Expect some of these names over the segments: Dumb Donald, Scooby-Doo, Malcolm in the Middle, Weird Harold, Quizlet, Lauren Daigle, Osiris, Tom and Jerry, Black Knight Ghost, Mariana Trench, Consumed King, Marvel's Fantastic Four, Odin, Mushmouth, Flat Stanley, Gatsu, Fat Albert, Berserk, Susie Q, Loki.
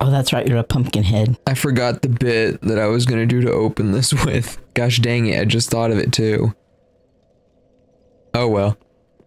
Oh, that's right. You're a pumpkin head. I forgot the bit that I was going to do to open this with. Gosh dang it. I just thought of it too. Oh, well.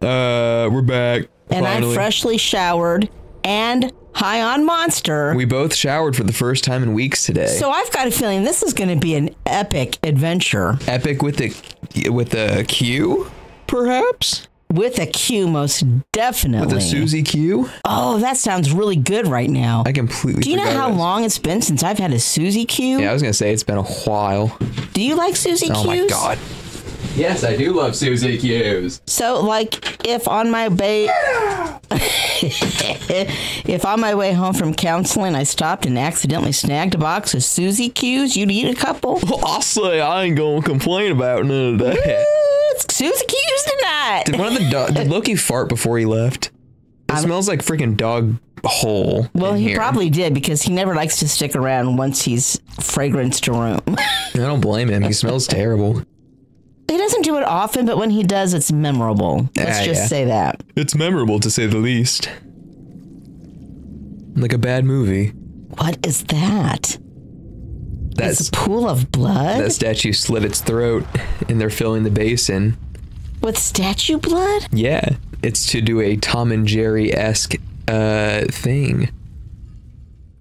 We're back. And finally. I'm freshly showered and high on Monster. We both showered for the first time in weeks today. So I've got a feeling this is going to be an epic adventure. Epic with a Q, perhaps? With a Q, most definitely. With a Susie Q? Oh, that sounds really good right now. I completely forgot. Do you know how long it's been since I've had a Susie Q? Yeah, I was going to say it's been a while. Do you like Susie Qs? Oh my God. Yes, I do love Susie Qs. So, like, if on my way... if on my way home from counseling I stopped and accidentally snagged a box of Susie Qs, you'd eat a couple? Well, I'll say I ain't going to complain about none of that. It's Susie Qs tonight. Did one of the did Loki fart before he left? It smells like freaking dog hole. Well, he probably did because he never likes to stick around once he's fragranced a room. I don't blame him. He smells terrible. He doesn't do it often, but when he does, it's memorable. Let's just say that. It's memorable, to say the least. Like a bad movie. What is that? That's a pool of blood? That statue slit its throat, and they're filling the basin. With statue blood? Yeah. It's to do a Tom and Jerry-esque thing.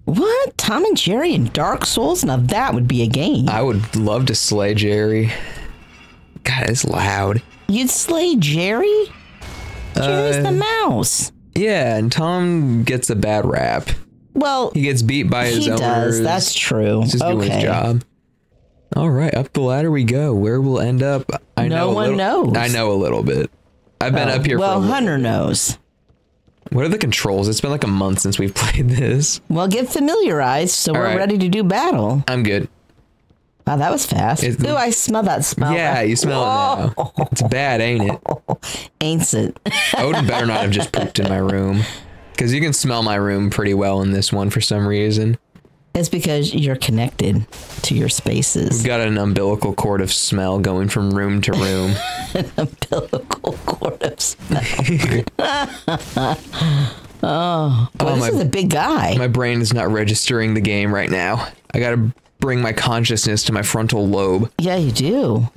What? Tom and Jerry and Dark Souls? Now that would be a game. I would love to slay Jerry. God, it's loud. You'd slay Jerry? Jerry's the mouse. Yeah, and Tom gets a bad rap. Well, he gets beat by his owners. He does, that's true. He's just doing his job. All right, up the ladder we go. Where we'll end up, I know. No one knows. I know a little bit. I've been up here for a while. Well, Hunter knows. What are the controls? It's been like a month since we've played this. Well, get familiarized so we're ready to do battle. I'm good. Wow, that was fast. Ooh, I smell that smell. Yeah, you smell it now. It's bad, ain't it? Ain't it? Odin better not have just pooped in my room. Because you can smell my room pretty well in this one for some reason. It's because you're connected to your spaces. We've got an umbilical cord of smell going from room to room. An umbilical cord of smell. Oh, this is a big guy. My brain is not registering the game right now. I got to... bring my consciousness to my frontal lobe. Yeah, you do.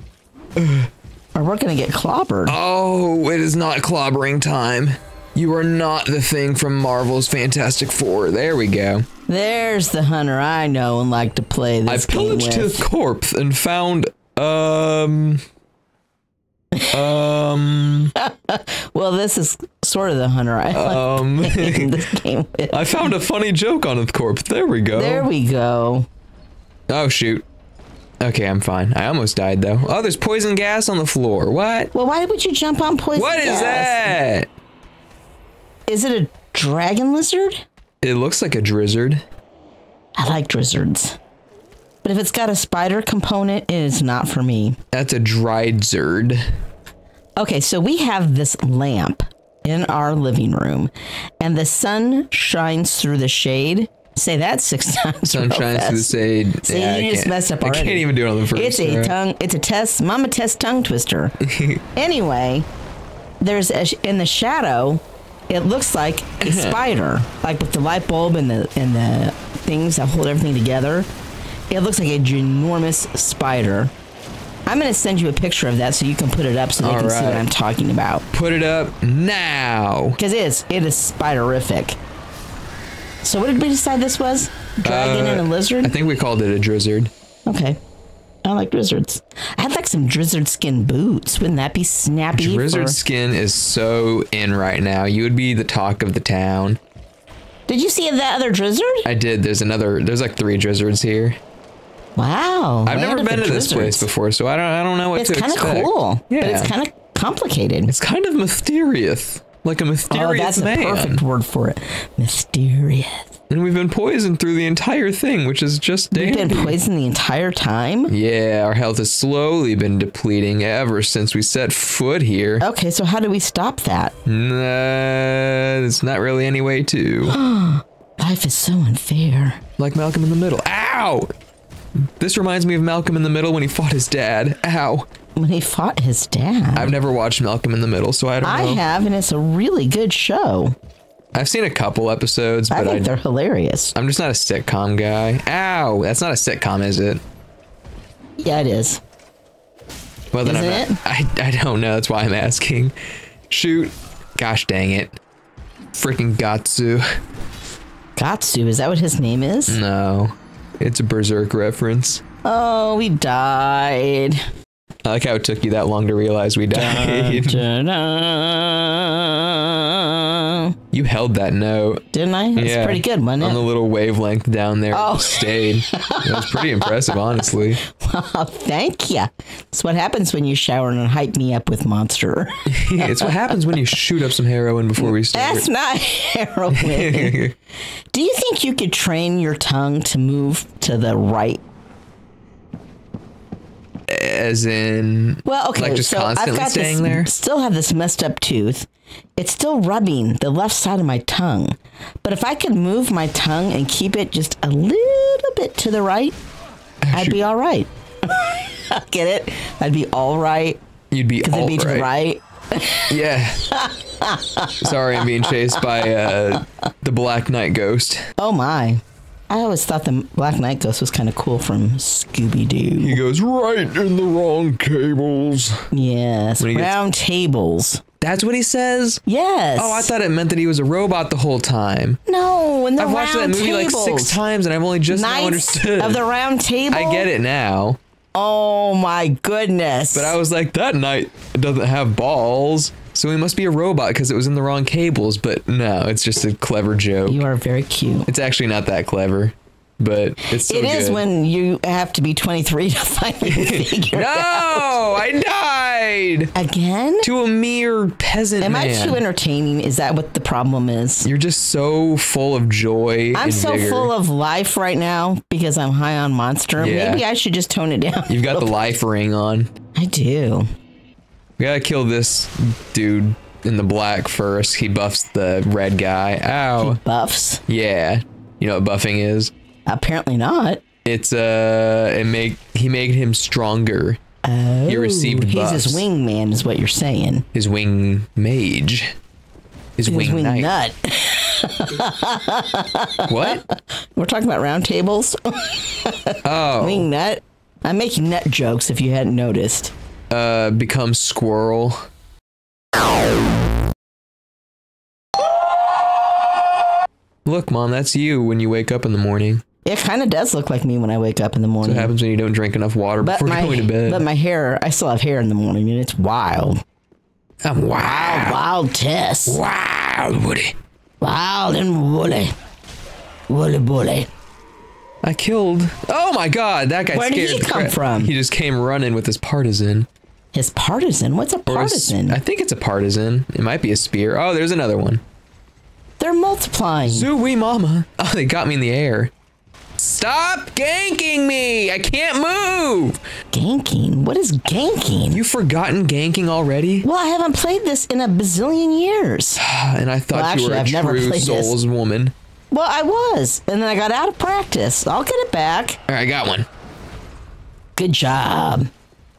Or we're gonna get clobbered. Oh, it is not clobbering time. You are not the thing from Marvel's Fantastic Four. There we go. There's the hunter I know and like to play this game with. I pillaged his corpse and found, well, this is sort of the hunter I like playing this game with. I found a funny joke on his corpse. There we go. There we go. Oh, shoot. Okay, I'm fine. I almost died, though. Oh, there's poison gas on the floor. What? Well, why would you jump on poison gas? What is that? Is it a dragon lizard? It looks like a drizzard. I like drizzards. But if it's got a spider component, it is not for me. That's a drizzard. Okay, so we have this lamp in our living room, and the sun shines through the shade. Say that 6 times. Sunshine to the shade. See, yeah, you just messed up already. I can't even do it on the first. It's a tongue. It's a test. Mama test tongue twister. Anyway, there's in the shadow. It looks like a spider, like with the light bulb and the things that hold everything together. It looks like a ginormous spider. I'm gonna send you a picture of that so you can put it up so they can see what I'm talking about. Put it up now. Because it is spiderific. So what did we decide this was? Dragon and a lizard? I think we called it a drizzard. Okay. I like drizzards. I'd like some drizzard skin boots. Wouldn't that be snappy? Drizzard skin is so in right now. You would be the talk of the town. Did you see that other drizzard? I did. There's like 3 drizzards here. Wow. I've never been to this place before, so I don't know what to expect. It's kind of cool, but it's kind of complicated. It's kind of mysterious. Like a mysterious man. A perfect word for it. Mysterious. And we've been poisoned through the entire thing, which is just dangerous. We've been poisoned the entire time? Yeah, our health has slowly been depleting ever since we set foot here. Okay, so how do we stop that? Nah, there's not really any way to. Life is so unfair. Like Malcolm in the Middle. Ow! This reminds me of Malcolm in the Middle when he fought his dad. Ow. When he fought his dad. I've never watched Malcolm in the Middle, so I don't know. I have, and it's a really good show. I've seen a couple episodes, but I think they're hilarious. I'm just not a sitcom guy. Ow! That's not a sitcom, is it? Yeah, it is. Well, then I don't know. That's why I'm asking. Shoot. Gosh dang it. Freaking Gatsu. Gatsu? Is that what his name is? No. It's a Berserk reference. Oh, we died. I like how it took you that long to realize we died. Dun, dun, dun. You held that note. Didn't I? That's pretty good, wasn't it? On the little wavelength down there. Oh. It stayed. It was pretty impressive, honestly. Well, thank you. That's what happens when you shower and hype me up with Monster. It's what happens when you shoot up some heroin before we start. That's not heroin. Do you think you could train your tongue to move to the right? As in, well, okay, like just so constantly staying there? Still have this messed up tooth. It's still rubbing the left side of my tongue. But if I could move my tongue and keep it just a little bit to the right, I'd be all right. Get it? I'd be all right. You'd be all right. Because I'd be to the right. Yeah. Sorry, I'm being chased by the Black Knight Ghost. Oh, my. I always thought the Black Knight Ghost was kind of cool from Scooby-Doo. He goes right in the wrong cables. Yes, round tables. That's what he says? Yes. Oh, I thought it meant that he was a robot the whole time. No, in the round tables. I've watched that movie like 6 times and I've only just now understood. Of the round table? I get it now. Oh my goodness. But I was like, that knight doesn't have balls. So he must be a robot because it was in the wrong cables, but no, it's just a clever joke. You are very cute. It's actually not that clever, but it's so good. It is when you have to be 23 to finally figure it out. No, I died! Again? To a mere peasant man. Am I too entertaining? Is that what the problem is? You're just so full of joy. I'm so full of life right now because I'm high on Monster. Yeah. Maybe I should just tone it down. You've got the life ring on. I do. We gotta kill this dude in the black first. He buffs the red guy. Ow. He buffs? Yeah. You know what buffing is? Apparently not. It's, he made him stronger. Oh. He received buffs. He's his wingman is what you're saying. His wing mage. His wing nut. What? We're talking about round tables? Oh. Wing nut? I'm making nut jokes if you hadn't noticed. Become squirrel. Look, Mom, that's you when you wake up in the morning. It kind of does look like me when I wake up in the morning. That's what happens when you don't drink enough water before going to bed. But my hair, I still have hair in the morning, and it's wild. I'm wild. Wild Tess. Wild Woody. Wild and woolly. Woolly bully. I killed. Oh my God, that guy scared. Where did he come from? He just came running with his partisan. His partisan? What's a partisan? I think it's a partisan. It might be a spear. Oh, there's another one. They're multiplying. Zooey mama. Oh, they got me in the air. Stop ganking me! I can't move! Ganking? What is ganking? You've forgotten ganking already? Well, I haven't played this in a bazillion years. And I thought you were a true Souls woman. Well, I was, and then I got out of practice. I'll get it back. All right, I got one. Good job.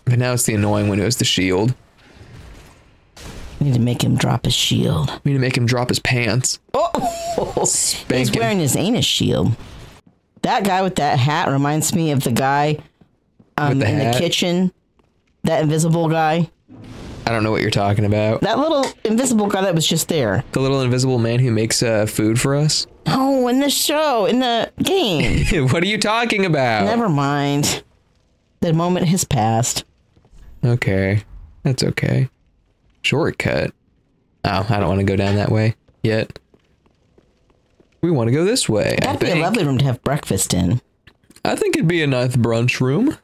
But now it's the annoying one. It was the shield. We need to make him drop his shield. We need to make him drop his pants. Oh, he's wearing his anus shield. That guy with that hat reminds me of the guy in the kitchen. That invisible guy. I don't know what you're talking about. That little invisible guy that was just there. The little invisible man who makes food for us? Oh, in the show, in the game. What are you talking about? Never mind. The moment has passed. Okay. That's okay. Shortcut. Oh, I don't want to go down that way yet. We want to go this way. That'd be a lovely room to have breakfast in. I think it'd be a nice brunch room.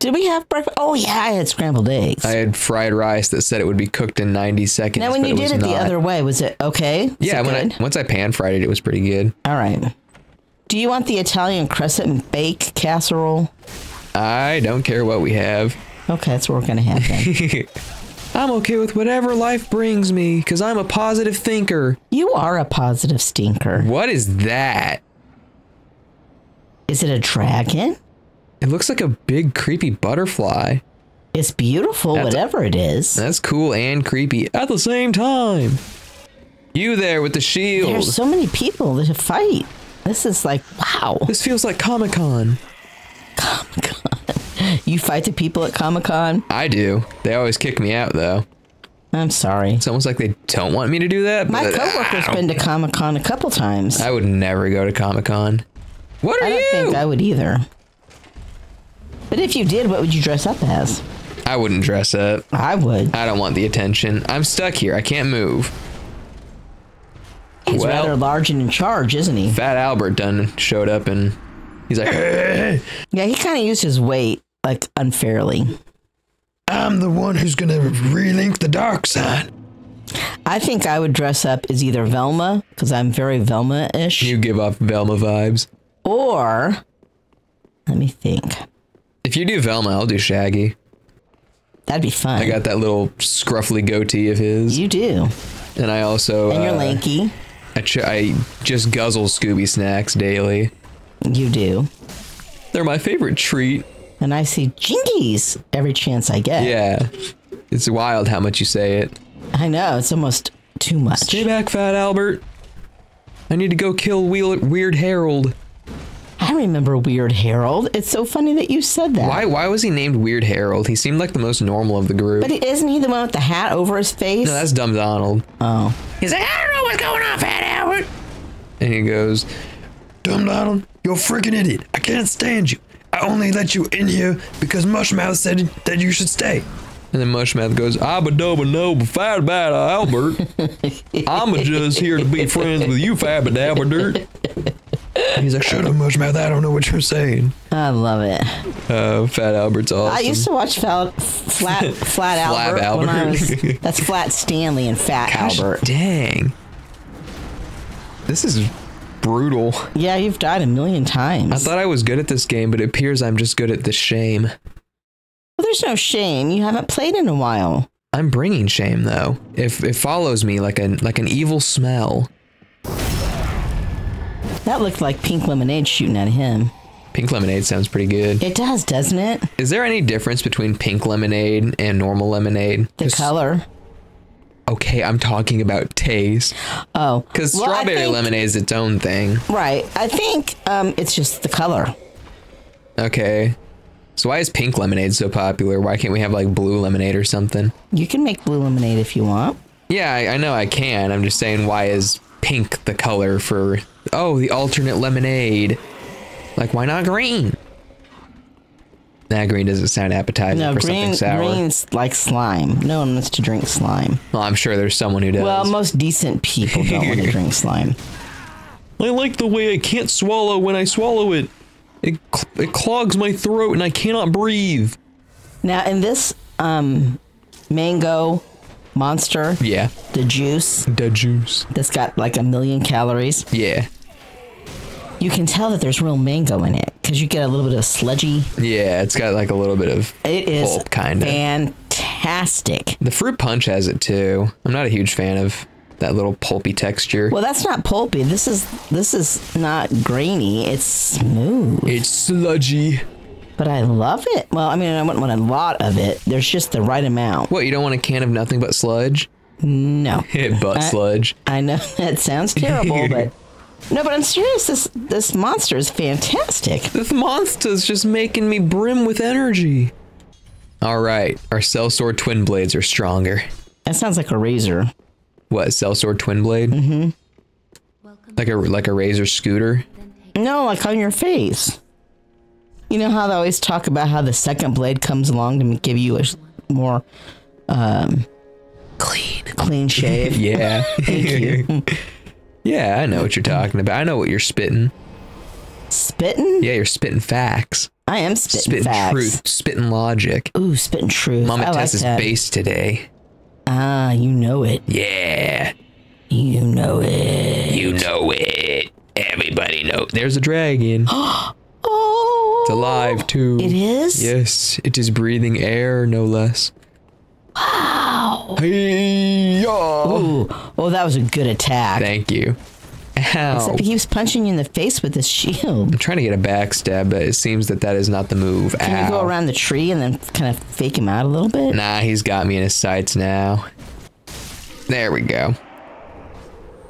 Did we have breakfast? Oh, yeah, I had scrambled eggs. I had fried rice that said it would be cooked in 90 seconds. Now, when you did it the other way, was it okay? Yeah, once I pan-fried it, it was pretty good. All right. Do you want the Italian crescent and bake casserole? I don't care what we have. Okay, that's what we're going to have then. I'm okay with whatever life brings me, because I'm a positive thinker. You are a positive stinker. What is that? Is it a dragon? It looks like a big, creepy butterfly. It's beautiful, whatever it is. That's cool and creepy at the same time. You there with the shield. There's so many people to fight. This is like, wow. This feels like Comic-Con. Comic-Con. You fight the people at Comic-Con? I do. They always kick me out, though. I'm sorry. It's almost like they don't want me to do that. My coworker's been to Comic-Con a couple times. I would never go to Comic-Con. What are you? I don't think I would either. But if you did, what would you dress up as? I wouldn't dress up. I would. I don't want the attention. I'm stuck here. I can't move. He's rather large and in charge, isn't he? Fat Albert done showed up and he's like... Yeah, he kind of used his weight, like, unfairly. I'm the one who's going to relink the dark side. I think I would dress up as either Velma, because I'm very Velma-ish. You give off Velma vibes. Or... let me think. If you do Velma, I'll do Shaggy. That'd be fun. I got that little scruffly goatee of his. You do. And I also... and you're lanky. I just guzzle Scooby snacks daily. You do. They're my favorite treat. And I see Jinkies every chance I get. Yeah. It's wild how much you say it. I know. It's almost too much. Stay back, Fat Albert. I need to go kill Weird Harold. I remember Weird Harold. It's so funny that you said that. Why was he named Weird Harold? He seemed like the most normal of the group. But isn't he the one with the hat over his face? No, that's Dumb Donald. Oh. He's like, I don't know what's going on, Fat Albert. And he goes, Dumb Donald, you're a freaking idiot. I can't stand you. I only let you in here because Mushmouth said that you should stay. And then Mushmouth goes, Abba-dabba-nobba, Fat Albert. I'm just here to be friends with you, Fat Albert. And he's like, shut up, Mushmouth, I don't know what you're saying. I love it. Fat Albert's awesome. I used to watch Flat Albert, Albert. When I was, that's Flat Stanley and Fat Albert. Dang. This is brutal. Yeah, you've died a million times. I thought I was good at this game, but it appears I'm just good at the shame. Well, there's no shame. You haven't played in a while. I'm bringing shame, though. If it follows me like an evil smell. That looked like pink lemonade shooting at him. Pink lemonade sounds pretty good. It does, doesn't it? Is there any difference between pink lemonade and normal lemonade? The color. Okay, I'm talking about taste. Oh. Because strawberry lemonade is its own thing. Right. I think it's just the color. Okay. So why is pink lemonade so popular? Why can't we have like blue lemonade or something? You can make blue lemonade if you want. Yeah, I know I can. I'm just saying, why is pink the color for... oh, the alternate lemonade. Like, why not green? Nah, green doesn't sound appetizing for something sour. No, green's like slime. No one wants to drink slime. Well, I'm sure there's someone who does. Well, most decent people don't want to drink slime. I like the way I can't swallow when I swallow it. It clogs my throat and I cannot breathe. Now, in this mango... monster. Yeah. The juice. The juice. That's got like 1 million calories. Yeah. You can tell that there's real mango in it because you get a little bit of sludgy. Yeah, it's got like a little bit of pulp, kind of. It is fantastic. The fruit punch has it too. I'm not a huge fan of that little pulpy texture. Well, that's not pulpy. This is not grainy. It's smooth. It's sludgy. But I love it. Well, I mean, I wouldn't want a lot of it. There's just the right amount. What, you don't want a can of nothing but sludge? No. Sludge. I know that sounds terrible, but... no, but I'm serious. This monster is fantastic. This monster's just making me brim with energy. All right. Our sellsword twin blades are stronger. That sounds like a razor. What, sellsword twin blade? Mm-hmm. Like a razor scooter? No, like on your face. You know how they always talk about how the second blade comes along to give you a more clean shave? Yeah. Thank you. Yeah, I know what you're talking about. I know what you're spitting. Spitting? Yeah, you're spitting facts. I am spitting facts. Spitting truth. Spitting logic. Ooh, spitting truth. Mama Tessa's bass today. Ah, you know it. Yeah. You know it. You know it. Everybody knows. There's a dragon. It's alive too. It is? Yes, it is breathing air, no less. Wow. Hey-ya. Oh, that was a good attack. Thank you. Ow. Except he was punching you in the face with his shield. I'm trying to get a backstab, but it seems that is not the move. Can you go around the tree and then kind of fake him out a little bit? Nah, he's got me in his sights now. There we go.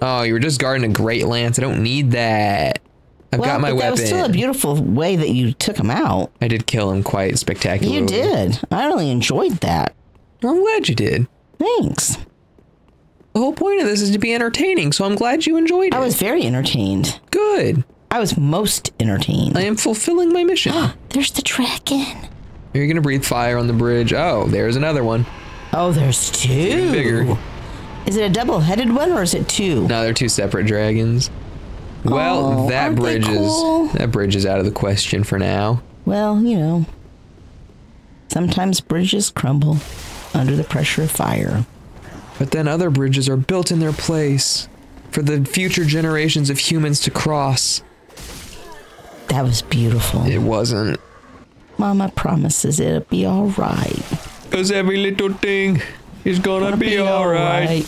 Oh, you were just guarding a great lance. I don't need that. I've got my weapon. That was still a beautiful way that you took him out. I did kill him quite spectacularly. You did. I really enjoyed that. I'm glad you did. Thanks. The whole point of this is to be entertaining, so I'm glad you enjoyed it. I was very entertained. Good. I was most entertained. I am fulfilling my mission. There's the dragon. You're going to breathe fire on the bridge. Oh, there's another one. Oh, there's two. It's even bigger. Is it a double-headed one or is it two? No, they're two separate dragons. Well, that bridge is out of the question for now. Well, you know, sometimes bridges crumble under the pressure of fire. But then other bridges are built in their place for the future generations of humans to cross. That was beautiful. It wasn't. Mama promises it'll be all right. 'Cause every little thing is gonna be all right.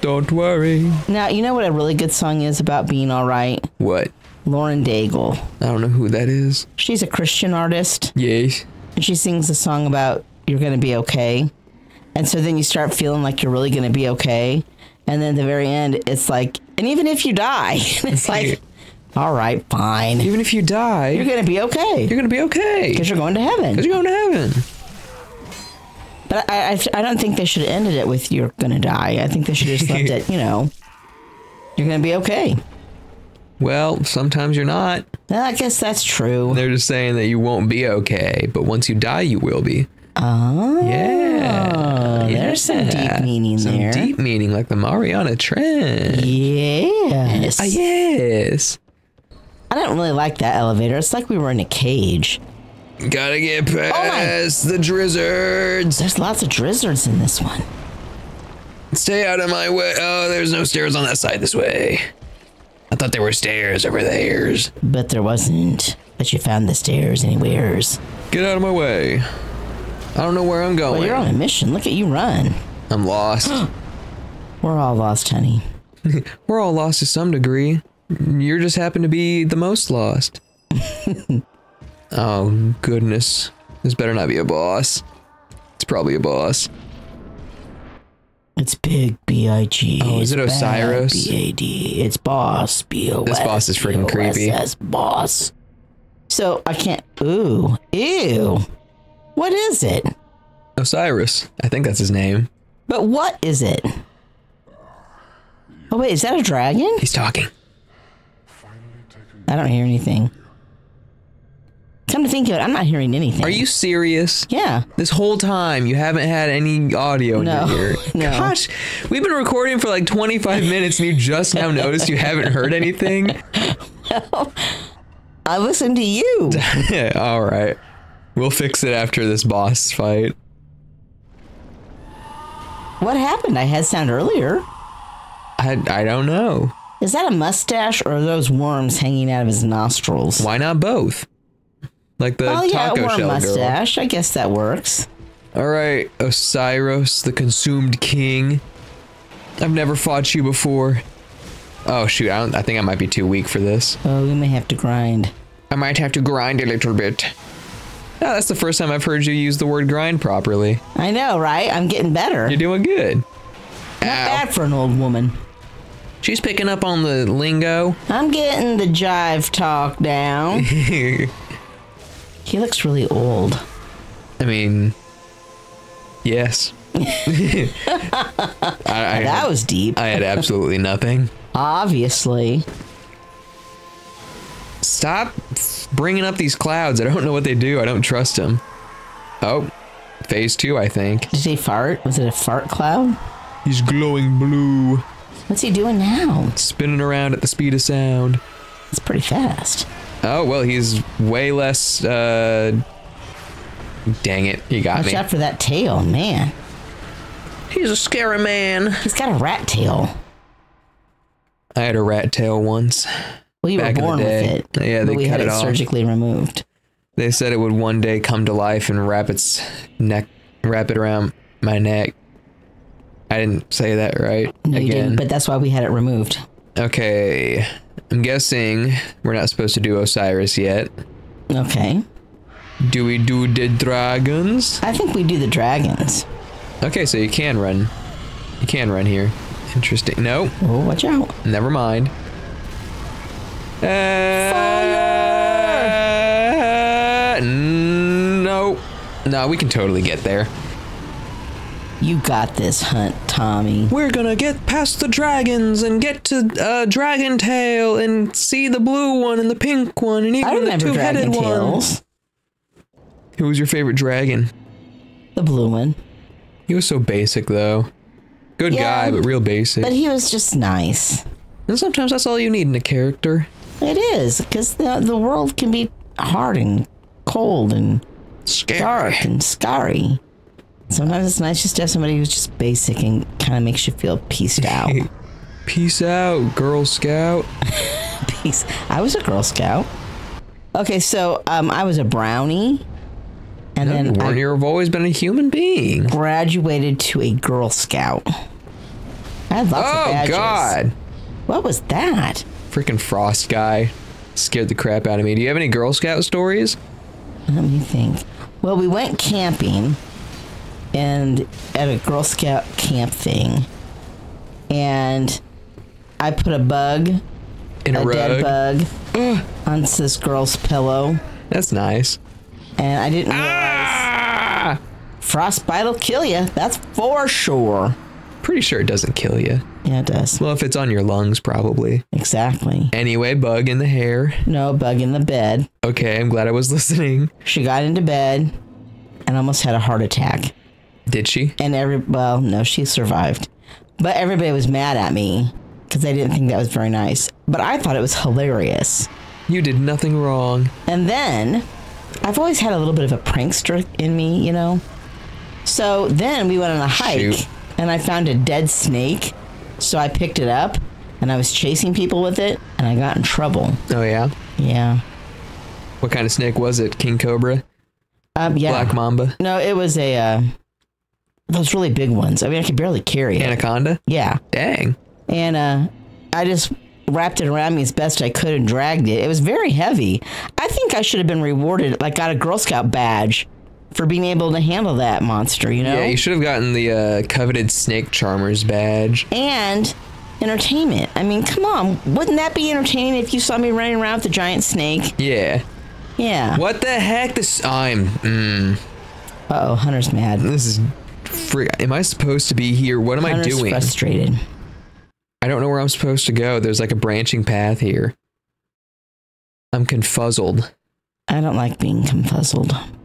Don't worry. Now, you know what a really good song is about being all right? What? Lauren Daigle. I don't know who that is. She's a Christian artist. Yes. And she sings a song about you're going to be okay. And so then you start feeling like you're really going to be okay. And then at the very end, it's like, and even if you die, it's like, all right, fine. Even if you die, you're going to be okay. You're going to be okay. Because you're going to heaven. Because you're going to heaven. But I don't think they should have ended it with you're going to die. I think they should have just left it, you know, you're going to be okay. Well, sometimes you're not. Well, I guess that's true. They're just saying that you won't be okay, but once you die, you will be. Oh. Yeah. There's some deep meaning there. Some deep meaning, like the Mariana Trench. Yes. Yes. I don't really like that elevator. It's like we were in a cage. Gotta get past the drizzards. There's lots of drizzards in this one. Stay out of my way. Oh, there's no stairs on that side this way. I thought there were stairs over there. But there wasn't. But you found the stairs anywheres. Get out of my way. I don't know where I'm going. Well, you're on a mission. Look at you run. I'm lost. We're all lost, honey. We're all lost to some degree. You just happen to be the most lost. Oh, goodness. This better not be a boss. It's probably a boss. It's big, B-I-G. Oh, is it Osiris? B-A-D. It's boss, B-O-S. This boss is freaking creepy. That's boss. So, I can't... Ooh. Ew. What is it? Osiris. I think that's his name. But what is it? Oh, wait. Is that a dragon? He's talking. I don't hear anything. Come to think of it, I'm not hearing anything. Are you serious? Yeah. This whole time, you haven't had any audio in your ear. No. Gosh, we've been recording for like 25 minutes and you just now noticed you haven't heard anything? Well, I listened to you. All right. We'll fix it after this boss fight. What happened? I had sound earlier. I don't know. Is that a mustache or are those worms hanging out of his nostrils? Why not both? Like the taco shell mustache. Girl. I guess that works. All right, Osiris, the Consumed King. I've never fought you before. Oh shoot! I think I might be too weak for this. Oh, we may have to grind. I might have to grind a little bit. Oh, that's the first time I've heard you use the word grind properly. I know, right? I'm getting better. You're doing good. Not bad for an old woman. She's picking up on the lingo. I'm getting the jive talk down. He looks really old. I mean, yes. That was deep. I had absolutely nothing. Obviously. Stop bringing up these clouds. I don't know what they do. I don't trust them. Oh, phase two, I think. Did he fart? Was it a fart cloud? He's glowing blue. What's he doing now? Spinning around at the speed of sound. It's pretty fast. Oh, well, he's way less, dang it, he got me. Watch out for that tail, man. He's a scary man. He's got a rat tail. I had a rat tail once. Well, you were born with it. Yeah, they cut it off. Surgically removed. They said it would one day come to life and wrap it around my neck. I didn't say that right. No, you didn't, but that's why we had it removed. Okay. I'm guessing we're not supposed to do Osiris yet. Okay. Do we do the dragons? I think we do the dragons. Okay, so you can run. You can run here. Interesting. No. Oh, watch out. Never mind. Fire! No. No, we can totally get there. You got this hunt, Tommy. We're gonna get past the dragons and get to Dragon Tail and see the blue one and the pink one and even the two-headed ones. Who was your favorite dragon? The blue one. He was so basic, though. Good guy, but real basic. But he was just nice. And sometimes that's all you need in a character. It is, because the world can be hard and cold and scary. Dark and scary. Sometimes it's nice just to have somebody who's just basic and kind of makes you feel peaced out. Peace out, Girl Scout. Peace. I was a Girl Scout. Okay, so I was a brownie. And then you've always been a human being. Graduated to a Girl Scout. I had lots of badges. Oh, God. What was that? Freaking Frost guy. Scared the crap out of me. Do you have any Girl Scout stories? Let me think. Well, we went camping. And at a Girl Scout camp thing, and I put a bug, a dead bug, onto this girl's pillow. That's nice. And I didn't realize frostbite'll kill you. That's for sure. Pretty sure it doesn't kill you. Yeah, it does. Well, if it's on your lungs, probably. Exactly. Anyway, bug in the hair. No, bug in the bed. Okay, I'm glad I was listening. She got into bed, and almost had a heart attack. Did she? And well, no, she survived. But everybody was mad at me because they didn't think that was very nice. But I thought it was hilarious. You did nothing wrong. And then I've always had a little bit of a prankster in me, you know. So then we went on a hike and I found a dead snake. So I picked it up and I was chasing people with it and I got in trouble. Oh, yeah? Yeah. What kind of snake was it? King Cobra? Yeah. Black Mamba? No, it was a... those really big ones. I mean, I could barely carry it. Anaconda? Yeah. Dang. And I just wrapped it around me as best I could and dragged it. It was very heavy. I think I should have been rewarded, like got a Girl Scout badge for being able to handle that monster, you know? Yeah, you should have gotten the coveted Snake Charmer's badge. And entertainment. I mean, come on. Wouldn't that be entertaining if you saw me running around with a giant snake? Yeah. Yeah. What the heck? Uh-oh, Hunter's mad. This is... Am I supposed to be here? What am I doing? I'm frustrated. I don't know where I'm supposed to go. There's like a branching path here. I'm confuzzled. I don't like being confuzzled.